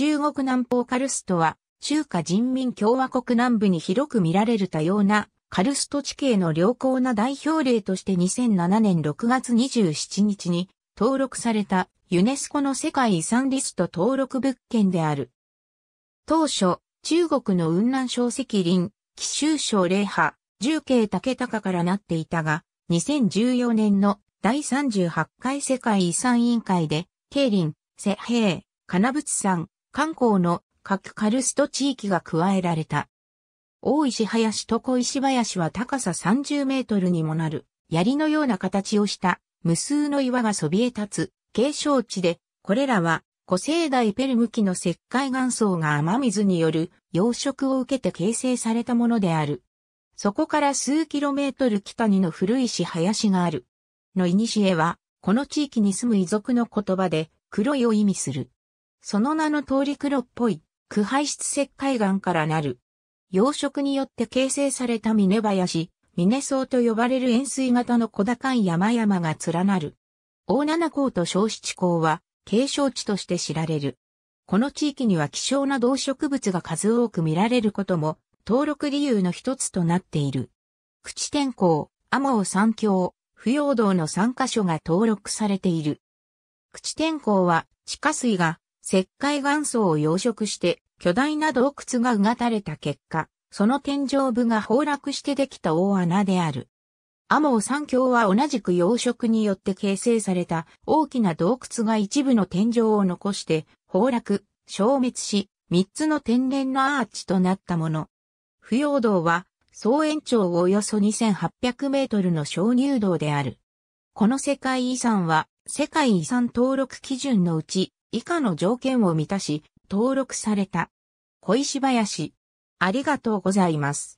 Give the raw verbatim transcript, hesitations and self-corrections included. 中国南方カルストは、中華人民共和国南部に広く見られる多様なカルスト地形の良好な代表例としてにせんななねんろくがつにじゅうしちにちに登録されたユネスコの世界遺産リスト登録物件である。当初、中国の雲南省石林、貴州省寧波、重慶竹高からなっていたが、にせんじゅうよねんのだいさんじゅうはちかい世界遺産委員会で、桂林、石兵、金仏山、漢口の各カルスト地域が加えられた。大石林と小石林は高ささんじゅうメートルにもなる、槍のような形をした無数の岩がそびえ立つ、景勝地で、これらは古生代ペルム紀の石灰岩層が雨水による養殖を受けて形成されたものである。そこから数キロメートル北にの古石林がある。の古は、この地域に住む異族の言葉で、黒いを意味する。その名の通り黒っぽい、苦灰質石灰岩からなる。養殖によって形成された峰林、峰層と呼ばれる円錐型の小高い山々が連なる。大七高と小七高は、景勝地として知られる。この地域には希少な動植物が数多く見られることも、登録理由の一つとなっている。口天江、天王山峡、腐葉道のさんかしょが登録されている。口天江は、地下水が石灰岩層を養殖して、巨大な洞窟がうがたれた結果、その天井部が崩落してできた大穴である。天王山峡は同じく養殖によって形成された大きな洞窟が一部の天井を残して崩落、消滅し、三つの天然のアーチとなったもの。腐葉道は総延長およそにせんはっぴゃくメートルの鍾乳洞である。この世界遺産は世界遺産登録基準のうち以下の条件を満たし登録された。小石林。ありがとうございます。